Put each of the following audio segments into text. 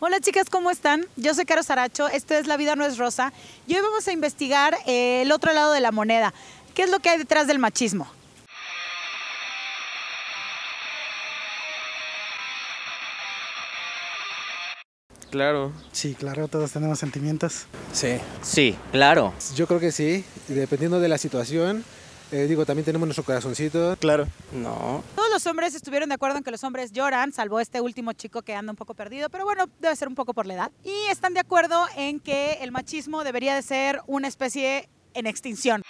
Hola chicas, ¿cómo están? Yo soy Caro Zaracho, esto es La Vida No es Rosa y hoy vamos a investigar el otro lado de la moneda. ¿Qué es lo que hay detrás del machismo? Claro. Sí, claro, todos tenemos sentimientos. Sí. Sí, claro. Yo creo que sí, dependiendo de la situación. También tenemos nuestro corazoncito. Claro. No. Todos los hombres estuvieron de acuerdo en que los hombres lloran, salvo este último chico que anda un poco perdido, pero bueno, debe ser un poco por la edad. Y están de acuerdo en que el machismo debería de ser una especie en extinción.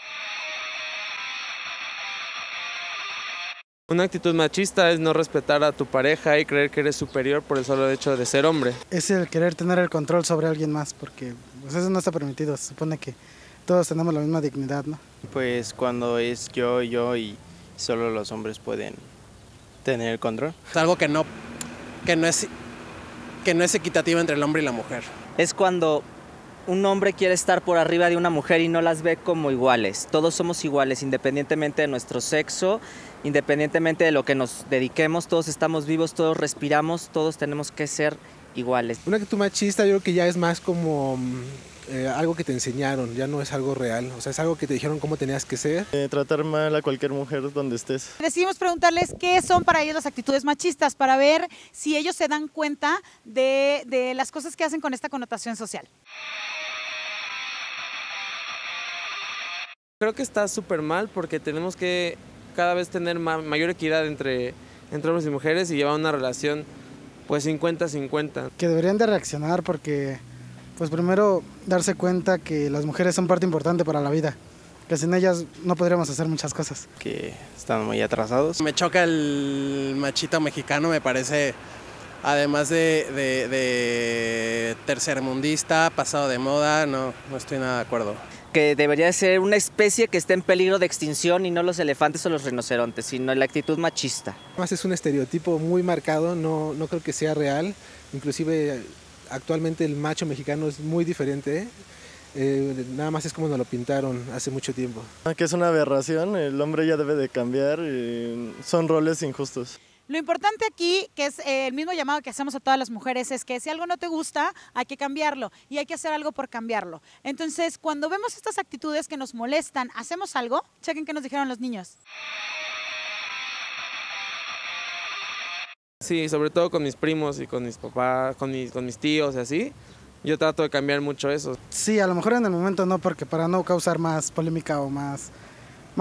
Una actitud machista es no respetar a tu pareja y creer que eres superior por el solo hecho de ser hombre. Es el querer tener el control sobre alguien más, porque pues, eso no está permitido, se supone que todos tenemos la misma dignidad, ¿no? Pues cuando es yo y solo los hombres pueden tener el control. Es algo que no es equitativo entre el hombre y la mujer. Es cuando un hombre quiere estar por arriba de una mujer y no las ve como iguales. Todos somos iguales, independientemente de nuestro sexo, independientemente de lo que nos dediquemos, todos estamos vivos, todos respiramos, todos tenemos que ser iguales. Una actitud machista yo creo que ya es más como algo que te enseñaron, ya no es algo real, o sea, es algo que te dijeron cómo tenías que ser. Tratar mal a cualquier mujer donde estés. Decidimos preguntarles qué son para ellos las actitudes machistas, para ver si ellos se dan cuenta de las cosas que hacen con esta connotación social. Creo que está súper mal porque tenemos que cada vez tener mayor equidad entre hombres y mujeres y llevar una relación pues 50-50. Que deberían de reaccionar porque pues primero darse cuenta que las mujeres son parte importante para la vida, que sin ellas no podríamos hacer muchas cosas. Que están muy atrasados. Me choca el machito mexicano, me parece, además de tercermundista, pasado de moda, no estoy nada de acuerdo. Que debería ser una especie que esté en peligro de extinción y no los elefantes o los rinocerontes, sino la actitud machista. Además es un estereotipo muy marcado, no creo que sea real, inclusive actualmente el macho mexicano es muy diferente, nada más es como nos lo pintaron hace mucho tiempo. Que es una aberración, el hombre ya debe de cambiar, son roles injustos. Lo importante aquí, que es el mismo llamado que hacemos a todas las mujeres, es que si algo no te gusta, hay que cambiarlo y hay que hacer algo por cambiarlo. Entonces, cuando vemos estas actitudes que nos molestan, ¿hacemos algo? Chequen qué nos dijeron los niños. Sí, sobre todo con mis primos y con mis papás, con mis tíos y así, yo trato de cambiar mucho eso. Sí, a lo mejor en el momento no, porque para no causar más polémica o más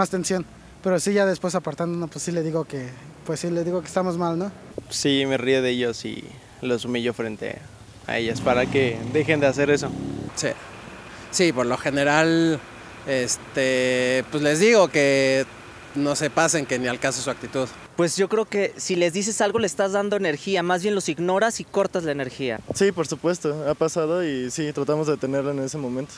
tensión, pero sí ya después apartándonos, pues sí le digo que estamos mal, ¿no? Sí, me río de ellos y los humillo frente a ellas para que dejen de hacer eso. Sí, sí, por lo general, pues les digo que no se pasen, que ni al caso su actitud. Pues yo creo que si les dices algo le estás dando energía, más bien los ignoras y cortas la energía. Sí, por supuesto, ha pasado y sí, tratamos de detenerla en ese momento.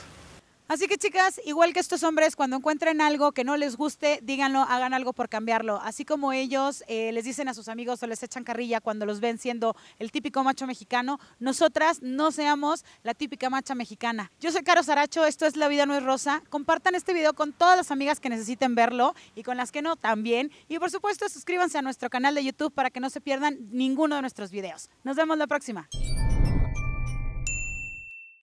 Así que chicas, igual que estos hombres, cuando encuentren algo que no les guste, díganlo, hagan algo por cambiarlo. Así como ellos les dicen a sus amigos o les echan carrilla cuando los ven siendo el típico macho mexicano, nosotras no seamos la típica macha mexicana. Yo soy Caro Zaracho, esto es La Vida No es Rosa. Compartan este video con todas las amigas que necesiten verlo y con las que no también. Y por supuesto, suscríbanse a nuestro canal de YouTube para que no se pierdan ninguno de nuestros videos. Nos vemos la próxima.